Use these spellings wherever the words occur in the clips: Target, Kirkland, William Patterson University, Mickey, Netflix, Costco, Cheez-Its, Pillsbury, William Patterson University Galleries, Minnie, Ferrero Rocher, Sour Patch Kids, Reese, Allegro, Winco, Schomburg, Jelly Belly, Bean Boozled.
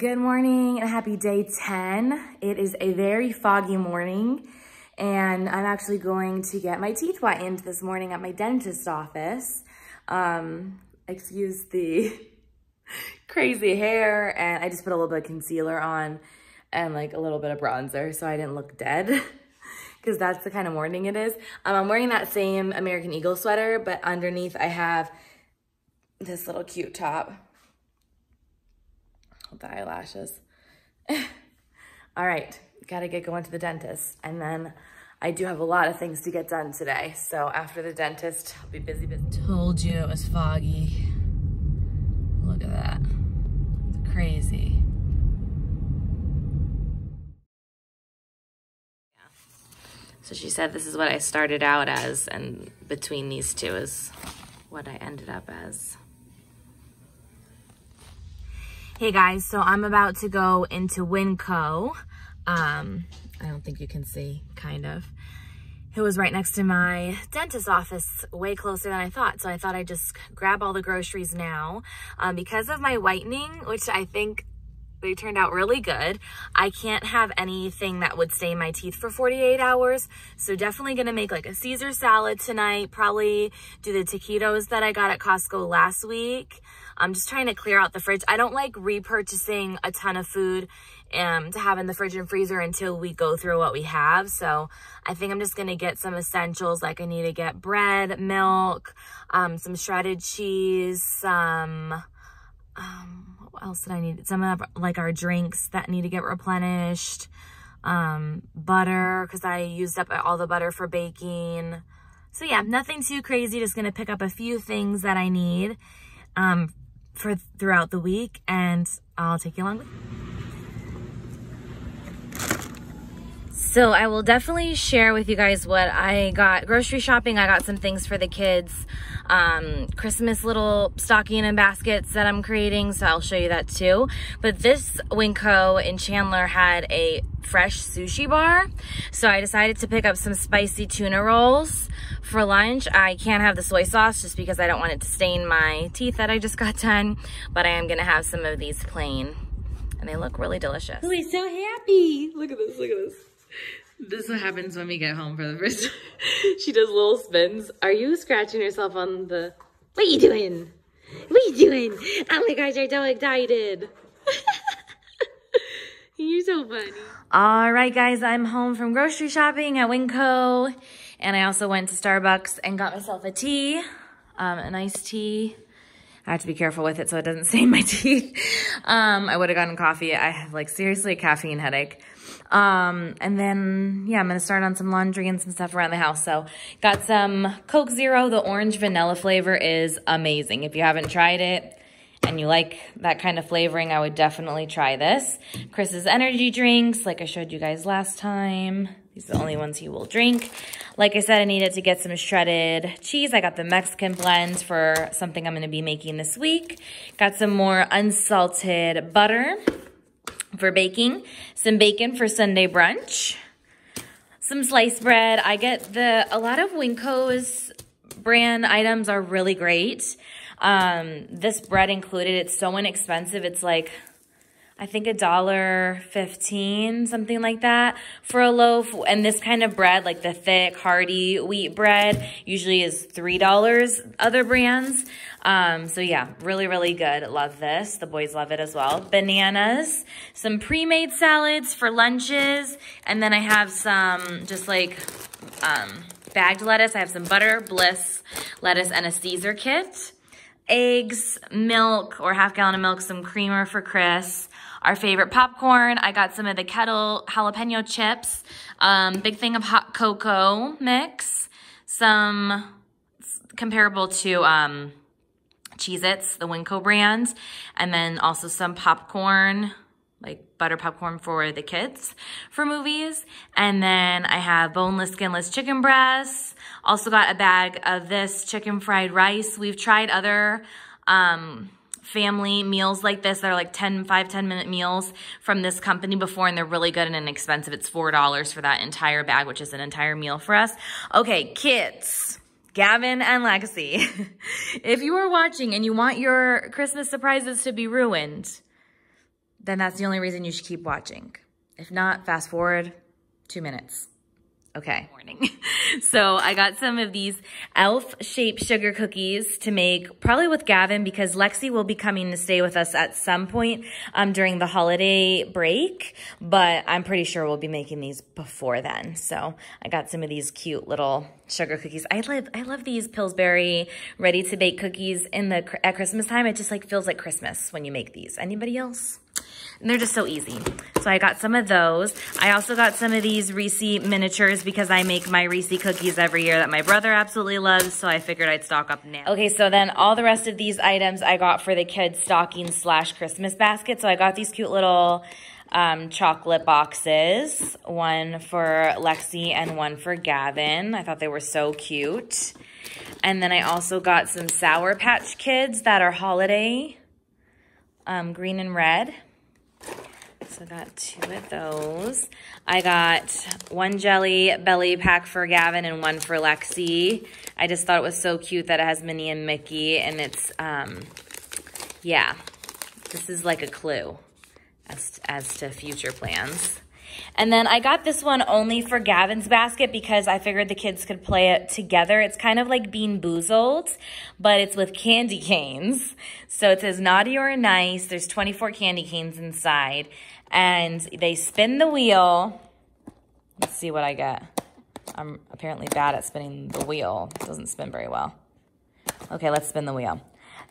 Good morning and happy day 10. It is a very foggy morning and I'm actually going to get my teeth whitened this morning at my dentist's office. Excuse the crazy hair, and I just put a little bit of concealer on and like a little bit of bronzer so I didn't look dead because that's the kind of morning it is. I'm wearing that same American Eagle sweater, but underneath I have this little cute top. The eyelashes. All right, gotta get going to the dentist. And then I do have a lot of things to get done today. So after the dentist, I'll be busy. Told you it was foggy. Look at that, it's crazy. Yeah. So she said this is what I started out as, and between these two is what I ended up as. Hey guys, so I'm about to go into Winco. I don't think you can see, kind of. It was right next to my dentist's office, way closer than I thought. So I thought I'd just grab all the groceries now. Because of my whitening, which I think they turned out really good, I can't have anything that would stain my teeth for 48 hours. So definitely gonna make like a Caesar salad tonight, probably do the taquitos that I got at Costco last week. I'm just trying to clear out the fridge. I don't like repurchasing a ton of food to have in the fridge and freezer until we go through what we have. So I think I'm just gonna get some essentials. Like I need to get bread, milk, some shredded cheese, some, what else did I need? Some of like our drinks that need to get replenished, butter, cause I used up all the butter for baking. So yeah, nothing too crazy. Just gonna pick up a few things that I need for throughout the week, and I'll take you along with me. So I will definitely share with you guys what I got grocery shopping. I got some things for the kids, Christmas little stocking and baskets that I'm creating, so I'll show you that too. But this Winco in Chandler had a fresh sushi bar, so I decided to pick up some spicy tuna rolls for lunch. I can't have the soy sauce just because I don't want it to stain my teeth that I just got done, but I am gonna have some of these plain, and they look really delicious. Oh, he's so happy. Look at this, look at this. This is what happens when we get home for the first time. She does little spins. Are you scratching yourself on the... What are you doing? What are you doing? Oh my gosh, I'm so excited. You're so funny. All right, guys, I'm home from grocery shopping at Winco, and I also went to Starbucks and got myself a tea, an iced tea. I have to be careful with it so it doesn't stain my teeth. I would have gotten coffee. I have like seriously a caffeine headache. And then, yeah, I'm going to start on some laundry and some stuff around the house. So got some Coke Zero. The orange vanilla flavor is amazing. If you haven't tried it and you like that kind of flavoring, I would definitely try this. Chris's energy drinks, like I showed you guys last time. These are the only ones he will drink. Like I said, I needed to get some shredded cheese. I got the Mexican blends for something I'm going to be making this week. Got some more unsalted butter for baking, some bacon for Sunday brunch, some sliced bread. I get a lot of Winco's brand items are really great. This bread included, it's so inexpensive. It's like, I think $1.15, something like that for a loaf. And this kind of bread, like the thick, hearty wheat bread, usually is $3, other brands. So yeah, really, really good. Love this. The boys love it as well. Bananas, some pre-made salads for lunches. And then I have some just like bagged lettuce. I have some butter, bliss lettuce, and a Caesar kit. Eggs, milk, or half-gallon of milk, some creamer for Chris. Our favorite popcorn. I got some of the Kettle jalapeno chips. Big thing of hot cocoa mix. Some comparable to Cheez-Its, the Winco brand. And then also some popcorn, like butter popcorn for the kids for movies. And then I have boneless, skinless chicken breasts. Also got a bag of this chicken fried rice. We've tried other family meals like this. They're like 5, 10-minute meals from this company before, and they're really good and inexpensive. It's $4 for that entire bag, which is an entire meal for us. Okay, kids, Gavin and Legacy, if you are watching and you want your Christmas surprises to be ruined, then that's the only reason you should keep watching. If not, fast forward 2 minutes. Okay. Morning. So I got some of these elf-shaped sugar cookies to make, probably with Gavin, because Lexi will be coming to stay with us at some point during the holiday break, but I'm pretty sure we'll be making these before then. So I got some of these cute little sugar cookies. I love these Pillsbury ready-to-bake cookies at Christmas time. It just like feels like Christmas when you make these. Anybody else? And they're just so easy. So I got some of those. I also got some of these Reese miniatures because I make my Reese cookies every year that my brother absolutely loves, so I figured I'd stock up now. Okay, so then all the rest of these items I got for the kids' stocking/Christmas basket. So I got these cute little chocolate boxes, one for Lexi and one for Gavin. I thought they were so cute. And then I also got some Sour Patch Kids that are holiday, green and red. So I got two of those. I got one Jelly Belly pack for Gavin and one for Lexi. I just thought it was so cute that it has Minnie and Mickey, and it's, yeah, this is like a clue as to future plans. And then I got this one only for Gavin's basket because I figured the kids could play it together. It's kind of like Bean Boozled, but it's with candy canes. So it says naughty or nice. There's 24 candy canes inside. And they spin the wheel. Let's see what I get. I'm apparently bad at spinning the wheel. It doesn't spin very well. Okay, let's spin the wheel.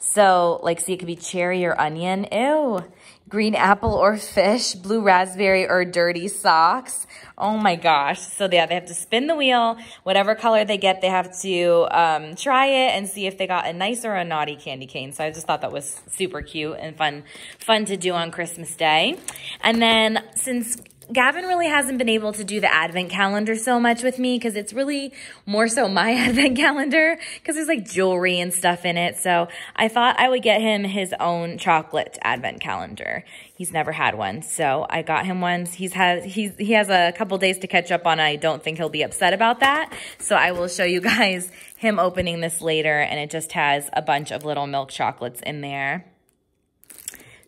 So, like, see, it could be cherry or onion. Ew. Green apple or fish. Blue raspberry or dirty socks. Oh, my gosh. So, yeah, they have to spin the wheel. Whatever color they get, they have to try it and see if they got a nice or a naughty candy cane. So, I just thought that was super cute and fun to do on Christmas Day. And then, since Gavin really hasn't been able to do the advent calendar so much with me because it's really more so my advent calendar because there's like jewelry and stuff in it. So I thought I would get him his own chocolate advent calendar. He's never had one. So I got him one. He has a couple days to catch up on. I don't think he'll be upset about that. So I will show you guys him opening this later, and it just has a bunch of little milk chocolates in there.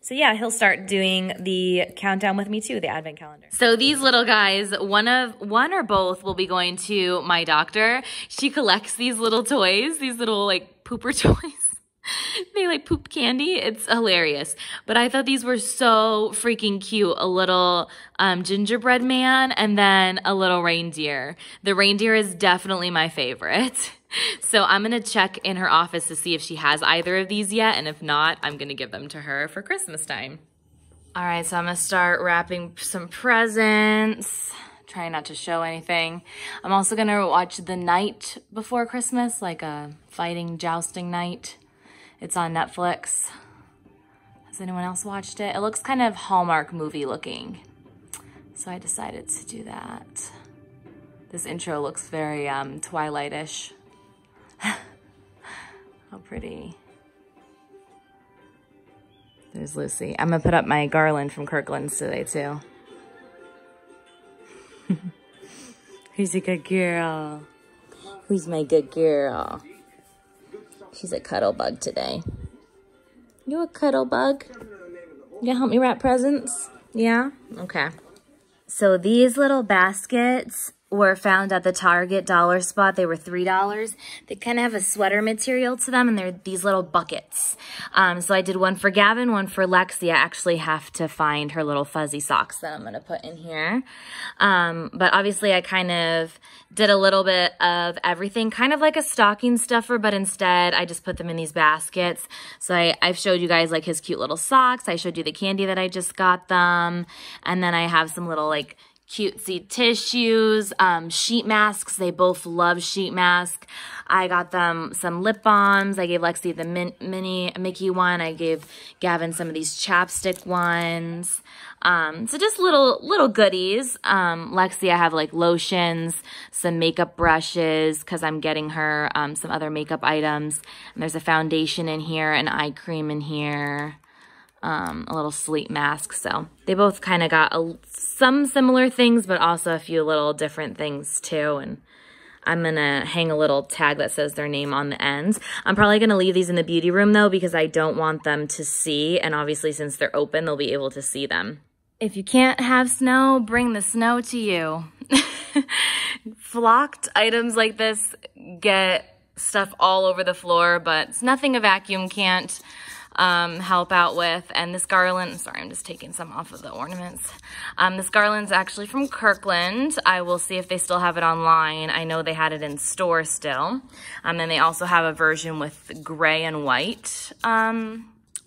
So yeah, he'll start doing the countdown with me too, the advent calendar. So these little guys, one or both will be going to my doctor. She collects these little toys, these little like pooper toys. They like poop candy. It's hilarious. But I thought these were so freaking cute. A little gingerbread man and then a little reindeer. The reindeer is definitely my favorite. So I'm going to check in her office to see if she has either of these yet. And if not, I'm going to give them to her for Christmas time. All right, so I'm going to start wrapping some presents. Try not to show anything. I'm also going to watch The Night Before Christmas, like a fighting, jousting night. It's on Netflix. Has anyone else watched it? It looks kind of Hallmark movie looking. So I decided to do that. This intro looks very Twilight-ish. How pretty. There's Lucy. I'm gonna put up my garland from Kirkland's today too. Who's a good girl? Who's my good girl? She's a cuddle bug today. You a cuddle bug? You help me wrap presents? Yeah? Okay. So these little baskets were found at the Target dollar spot. They were $3. They kind of have a sweater material to them, and they're these little buckets. So I did one for Gavin, one for Lexi. I actually have to find her little fuzzy socks that I'm gonna put in here. But obviously I kind of did a little bit of everything, kind of like a stocking stuffer, but instead I just put them in these baskets. So I've showed you guys like his cute little socks. I showed you the candy that I just got them. And then I have some little like cutesy tissues, sheet masks. They both love sheet masks. I got them some lip balms. I gave Lexi the Mickey one. I gave Gavin some of these chapstick ones. So just little goodies. Lexi, I have like lotions, some makeup brushes because I'm getting her some other makeup items. And there's a foundation in here, an eye cream in here. A little sleep mask. So they both kind of got some similar things, but also a few little different things too. And I'm going to hang a little tag that says their name on the ends. I'm probably going to leave these in the beauty room though, because I don't want them to see, and obviously since they're open, they'll be able to see them. If you can't have snow, bring the snow to you. Flocked items like this get stuff all over the floor, but it's nothing a vacuum can't help out with. And this garland, sorry, I'm just taking some off of the ornaments. This garland's actually from Kirkland. I will see if they still have it online. I know they had it in store still. And they also have a version with gray and white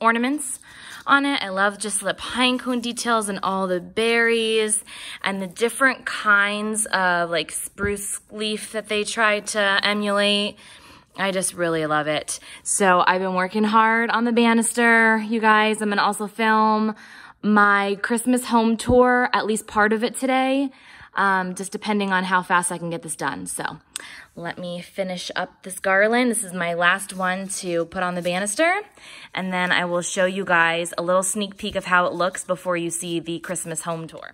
ornaments on it. I love just the pine cone details and all the berries and the different kinds of like spruce leaf that they tried to emulate. I just really love it. So I've been working hard on the banister, you guys. I'm gonna also film my Christmas home tour, at least part of it today, just depending on how fast I can get this done. So let me finish up this garland. This is my last one to put on the banister, and then I will show you guys a little sneak peek of how it looks before you see the Christmas home tour.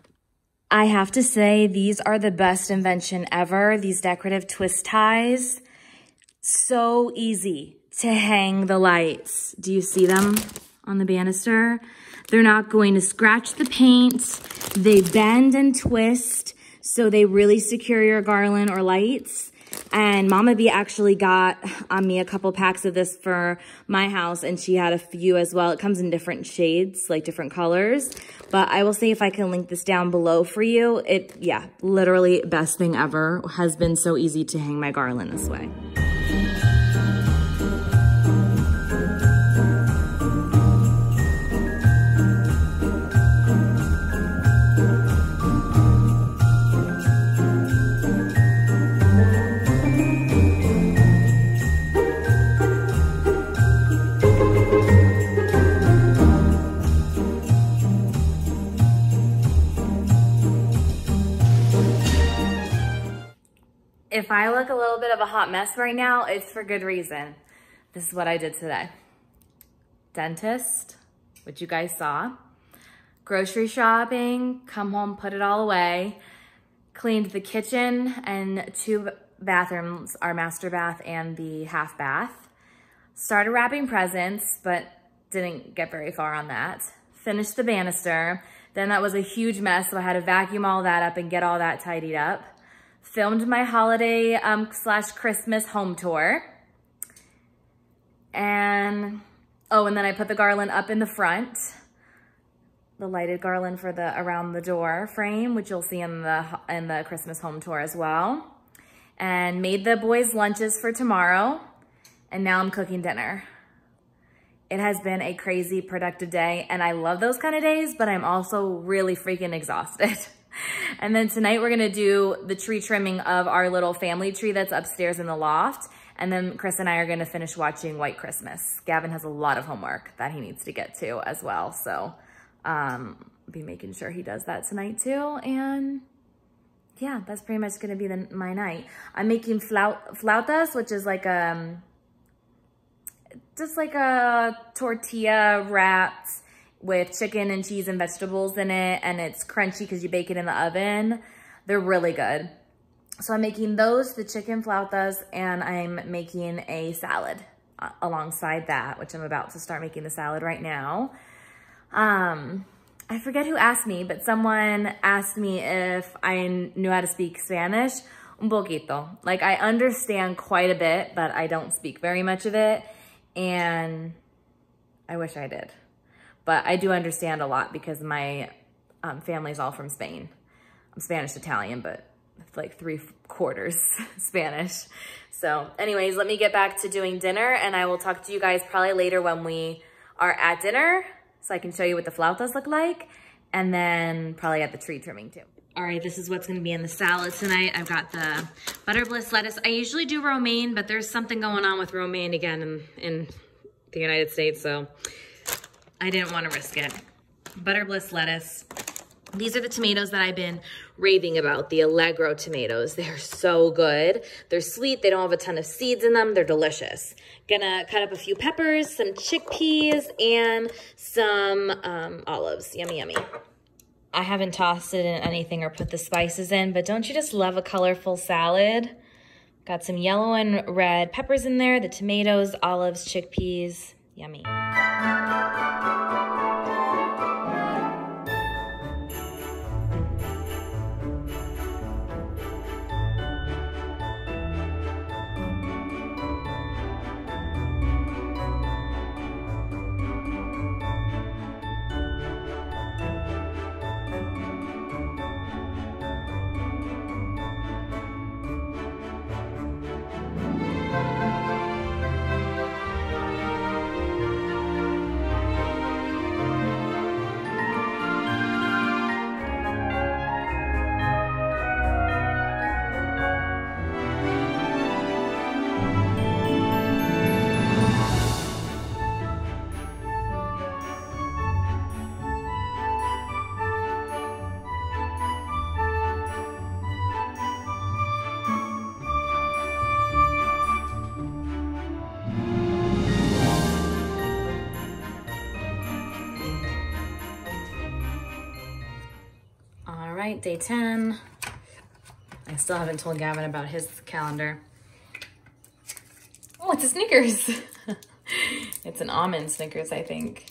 I have to say, these are the best invention ever, these decorative twist ties. So easy to hang the lights. Do you see them on the banister? They're not going to scratch the paint. They bend and twist, so they really secure your garland or lights. And Mama B actually got on me a couple packs of this for my house, and she had a few as well. It comes in different shades, like different colors. But I will see if I can link this down below for you. Yeah, literally best thing ever. Has been so easy to hang my garland this way. If I look a little bit of a hot mess right now, it's for good reason. This is what I did today. Dentist, which you guys saw. Grocery shopping, come home, put it all away. Cleaned the kitchen and two bathrooms, our master bath and the half bath. Started wrapping presents, but didn't get very far on that. Finished the banister. Then that was a huge mess, so I had to vacuum all that up and get all that tidied up. Filmed my holiday / Christmas home tour. And then I put the garland up in the front, the lighted garland for the around the door frame, which you'll see in the Christmas home tour as well. And made the boys lunches for tomorrow. And now I'm cooking dinner. It has been a crazy productive day, and I love those kind of days, but I'm also really freaking exhausted. And then tonight we're going to do the tree trimming of our little family tree that's upstairs in the loft. And then Chris and I are going to finish watching White Christmas. Gavin has a lot of homework that he needs to get to as well. So be making sure he does that tonight too. And yeah, that's pretty much going to be my night. I'm making flautas, which is like a tortilla wrapped with chicken and cheese and vegetables in it, and it's crunchy because you bake it in the oven. They're really good. So I'm making those, the chicken flautas, and I'm making a salad alongside that, which I'm about to start making the salad right now. I forget who asked me, but someone asked me if I knew how to speak Spanish. Un poquito. Like, I understand quite a bit, but I don't speak very much of it, and I wish I did. But I do understand a lot because my family's all from Spain. I'm Spanish Italian, but it's like 3/4 Spanish. So anyways, let me get back to doing dinner, and I will talk to you guys probably later when we are at dinner, so I can show you what the flautas look like, and then probably at the tree trimming too. All right, this is what's gonna be in the salad tonight. I've got the butter bliss lettuce. I usually do romaine, but there's something going on with romaine again in the United States, so I didn't want to risk it. Butter bliss lettuce. These are the tomatoes that I've been raving about, the Allegro tomatoes. They are so good. They're sweet. They don't have a ton of seeds in them. They're delicious. Gonna cut up a few peppers, some chickpeas, and some olives. Yummy, yummy. I haven't tossed it in anything or put the spices in, but don't you just love a colorful salad? Got some yellow and red peppers in there, the tomatoes, olives, chickpeas. Yummy. Day 10. I still haven't told Gavin about his calendar. Oh, it's a Snickers. It's an almond Snickers, I think.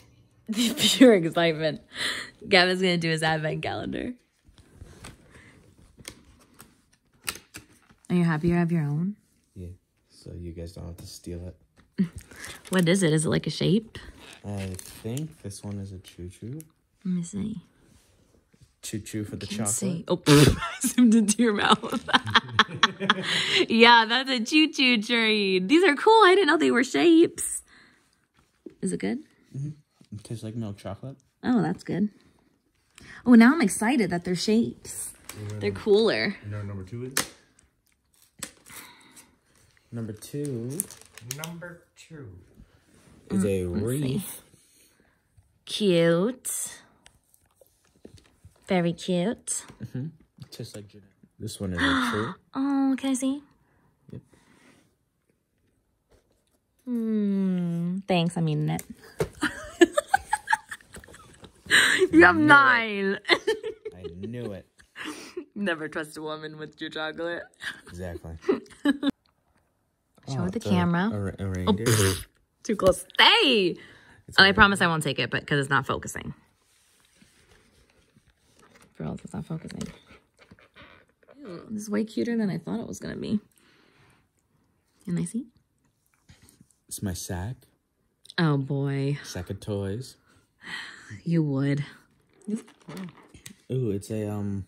The pure excitement. Gavin's gonna do his advent calendar. Are you happy you have your own? Yeah, so you guys don't have to steal it. What is it? Is it like a shape? I think this one is a choo-choo. Let me see. Choo-choo for the chocolate. See. Oh, I zoomed into your mouth. Yeah, that's a choo-choo train. These are cool. I didn't know they were shapes. Is it good? Mm-hmm. It tastes like milk chocolate. Oh, that's good. Oh, now I'm excited that they're shapes. They're cooler. You know what number two is? Number two. Number two is a wreath. Cute. Very cute. Mm-hmm. Just like Jeanette. This one is a tree. Oh, can I see? Yep. Thanks, I'm eating it. You have 9. I knew it. Never trust a woman with your chocolate. Exactly. Show the camera. A reindeer. Oh, too close. Hey! And I promise I won't take it, but because it's not focusing. Else it's not focusing. Ew, this is way cuter than I thought it was gonna be. Can I see? It's my sack. Oh boy. Sack of toys. You would. Ooh, it's a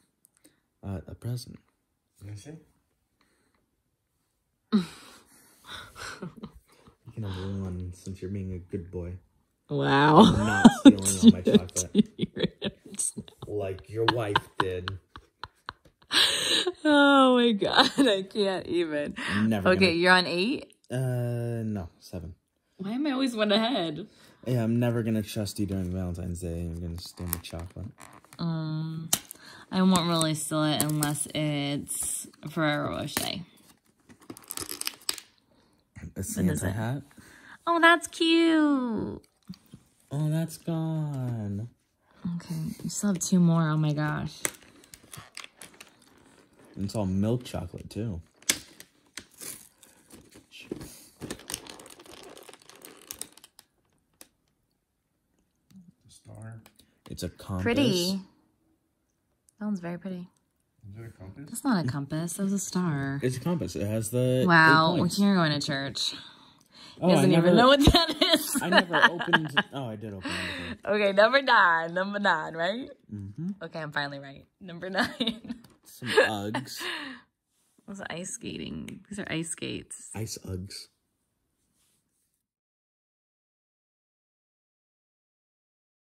present. Can I see? You can have one since you're being a good boy. Wow. I'm not stealing all my chocolate. Like your wife did. Oh my god, I can't even. Never. Okay, you're on 8? No, 7. Why am I always one ahead? Yeah, I'm never gonna trust you during Valentine's Day. I'm gonna steal my chocolate. I won't really steal it unless it's Ferrero Rocher. A Santa hat? Oh, that's cute. Oh, that's gone. Okay, you still have 2 more. Oh my gosh. And it's all milk chocolate, too. A star. It's a compass. Pretty. That one's very pretty. Is that a compass? That's not a compass. That was a star. It's a compass. It has the. Wow, you're going to church. He doesn't even know what that is. I never opened. Oh, I did open it. Okay, number 9, right? Mm-hmm. Okay, I'm finally right. Number 9. Some Uggs. Those are ice skating. These are ice skates. Ice Uggs.